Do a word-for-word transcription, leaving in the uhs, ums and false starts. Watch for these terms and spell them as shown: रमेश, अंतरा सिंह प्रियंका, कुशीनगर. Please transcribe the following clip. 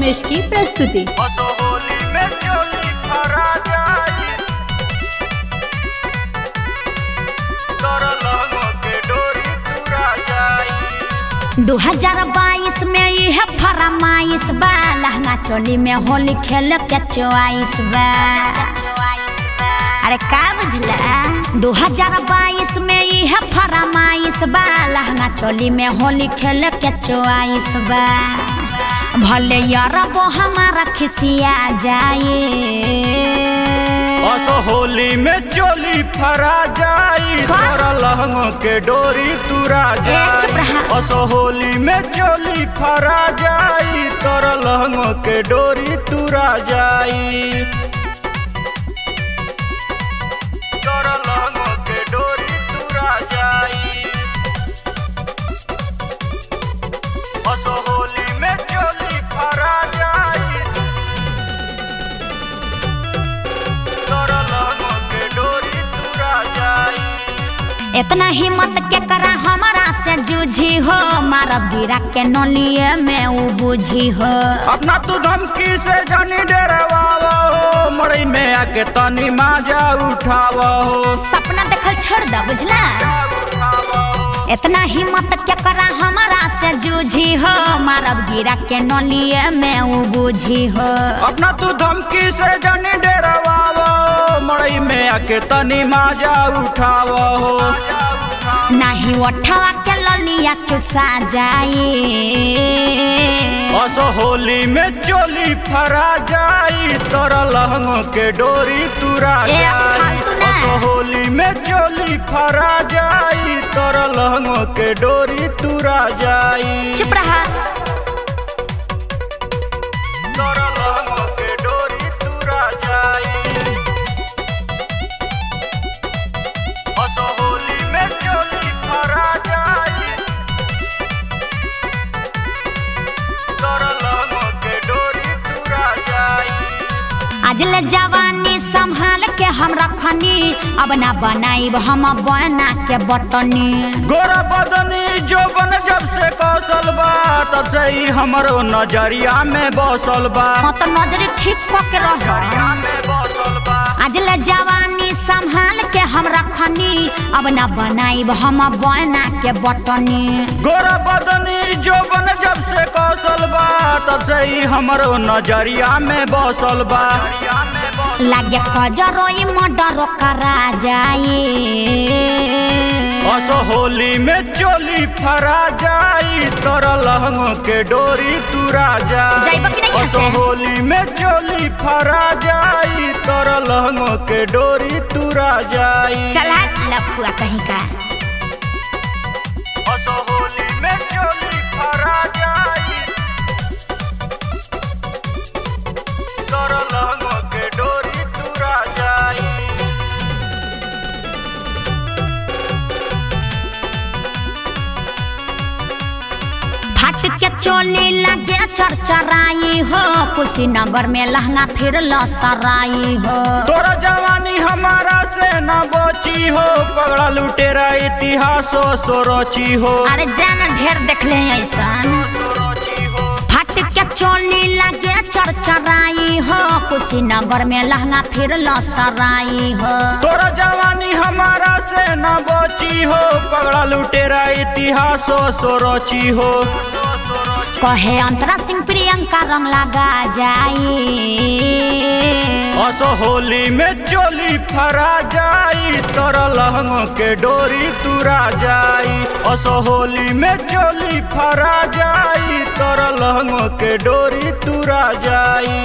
रमेश की प्रस्तुति। दो हजार बाईस में यह फरमाइश बा, लहंगा चोली में होली खेल के चॉइस बा। अरे का बुझला, दो हजार बाईस में यह फरमाइश बा, लहंगा चोली में होली खेल के चॉइस बा। भले यार वो हमारा खिसिया जाए, होली में चोली फरा जाई, तोरा लहंगो के डोरी तुरा जाई। होली में चोली फरा जाई, तोरा लहंगो के डोरी तुरा जाई, तोरा लहंगो के डोरी तुरा जाई। होली में चोली फरा जाई, इतना हिम्मत के करा हमारा से जूझी हो, मारब गिरा के नौलिए में उ बुझी हो। अपना तू धमकी से जानी डरावा हो, मड़ई में आके तनी माजा उठावा हो। सपना देखल छोड़ दा बुझला, इतना हिम्मत के करा हमारा से जूझी हो, मारब गिरा के नौलिए में उ बुझी हो। अपना तू धमकी से जानी डरावा, मड़ई में आके तनी माजा उठावा हो। नहीं उठावा के ललिया चुसा जाए, असो होली में चोली फरा जाई, तोरा लहंगो के डोरी तुरा जाई। असो होली में चोली फरा जाई, तोरा लहंगो के डोरी तुरा जाई। चुप रहा, तोरा लहंगो के डोरी तुरा जाई। अजल जवानी संभाल के हम रखनी, अब ना बनाइब हम बना के बटनी। गोरा बदनी जो बन जब से कौशल बा, तब से ही हमारो नजरिया में बसल बा। तो नजर ठीक पक रहा, अजल जवानी संभाल के हम रखनी, अब ना बनाइब हम बना के बटनी। गोरा बदनी जो बन जब से कौशल बा, तब से ही हमारो नजरिया में बसल बा। लागे कजरो ई मर्डरो करा जाए, असो होली में चोली फरा जाई, तोरा लहंगो के डोरी तुरा जाई। असो होली में चोली फरा जाई, तोरा लहंगो के डोरी तुरा जाई। चला लफुआ कहीं का, असो होली में चोली फरा जाई, तोरा लहंगो डोरी तुरा जाई। फट के चोली लगे चरचराई हो, कुशीनगर में लहंगा फिर लसराई हो। तोरा जवानी हमारा से न बची हो, पगड़ा लुटेरा इतिहासो सोरोची हो। अरे जान ढेर देखले ऐसा, चोली लगे चरचराई हो, कुशीनगर में लहंगा फिर लसराई हो। तोरा जवानी हमारा से न बची हो, पगड़ा लुटेरा इतिहासो सोरोची हो। कहे अंतरा सिंह प्रियंका रंग लगा जाए, असो होली में चोली फरा जाई, तोरा लहंगो के डोरी तुरा जाई। असो होली में चोली फरा जाई, तोरा लहंगो के डोरी तुरा जाई।